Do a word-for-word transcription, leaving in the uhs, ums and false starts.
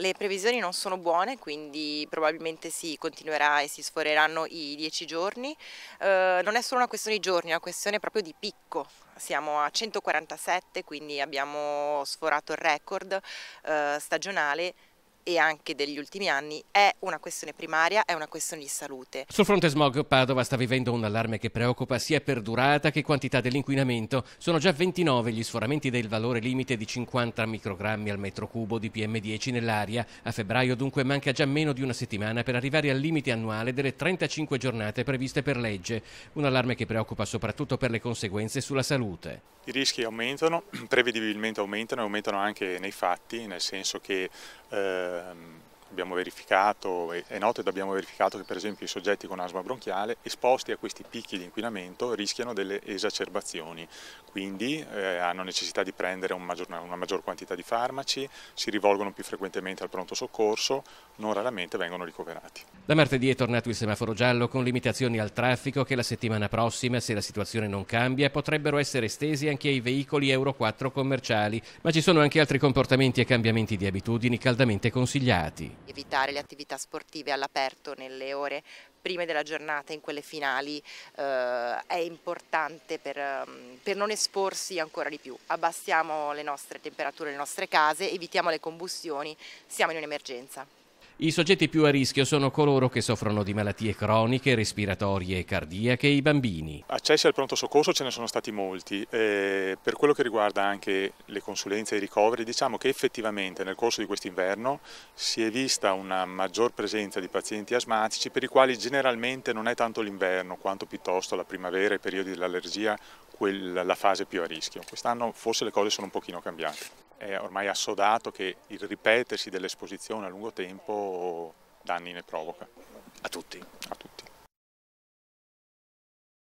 Le previsioni non sono buone, quindi probabilmente si continuerà e si sforeranno i dieci giorni. Eh, non è solo una questione di giorni, è una questione proprio di picco. Siamo a centoquarantasette, quindi abbiamo sforato il record eh, stagionale e anche degli ultimi anni. È una questione primaria, è una questione di salute. Sul fronte smog, Padova sta vivendo un allarme che preoccupa sia per durata che quantità dell'inquinamento. Sono già ventinove gli sforamenti del valore limite di cinquanta microgrammi al metro cubo di P M dieci nell'aria. A febbraio dunque manca già meno di una settimana per arrivare al limite annuale delle trentacinque giornate previste per legge. Un allarme che preoccupa soprattutto per le conseguenze sulla salute. I rischi aumentano, prevedibilmente aumentano e aumentano anche nei fatti, nel senso che eh, abbiamo verificato, è noto ed abbiamo verificato che per esempio i soggetti con asma bronchiale esposti a questi picchi di inquinamento rischiano delle esacerbazioni, quindi eh, hanno necessità di prendere un maggior, una maggior quantità di farmaci, si rivolgono più frequentemente al pronto soccorso, non raramente vengono ricoverati. Da martedì è tornato il semaforo giallo con limitazioni al traffico che la settimana prossima, se la situazione non cambia, potrebbero essere estesi anche ai veicoli Euro quattro commerciali, ma ci sono anche altri comportamenti e cambiamenti di abitudini caldamente consigliati. Evitare le attività sportive all'aperto nelle ore prime della giornata, in quelle finali, eh, è importante per, per non esporsi ancora di più. Abbassiamo le nostre temperature nelle nostre case, evitiamo le combustioni, siamo in un'emergenza. I soggetti più a rischio sono coloro che soffrono di malattie croniche, respiratorie e cardiache e i bambini. Accessi al pronto soccorso ce ne sono stati molti. Eh, per quello che riguarda anche le consulenze e i ricoveri, diciamo che effettivamente nel corso di quest'inverno si è vista una maggior presenza di pazienti asmatici, per i quali generalmente non è tanto l'inverno quanto piuttosto la primavera e i periodi dell'allergia quella, la fase più a rischio. Quest'anno forse le cose sono un pochino cambiate. È ormai assodato che il ripetersi dell'esposizione a lungo tempo danni ne provoca. A tutti. A tutti.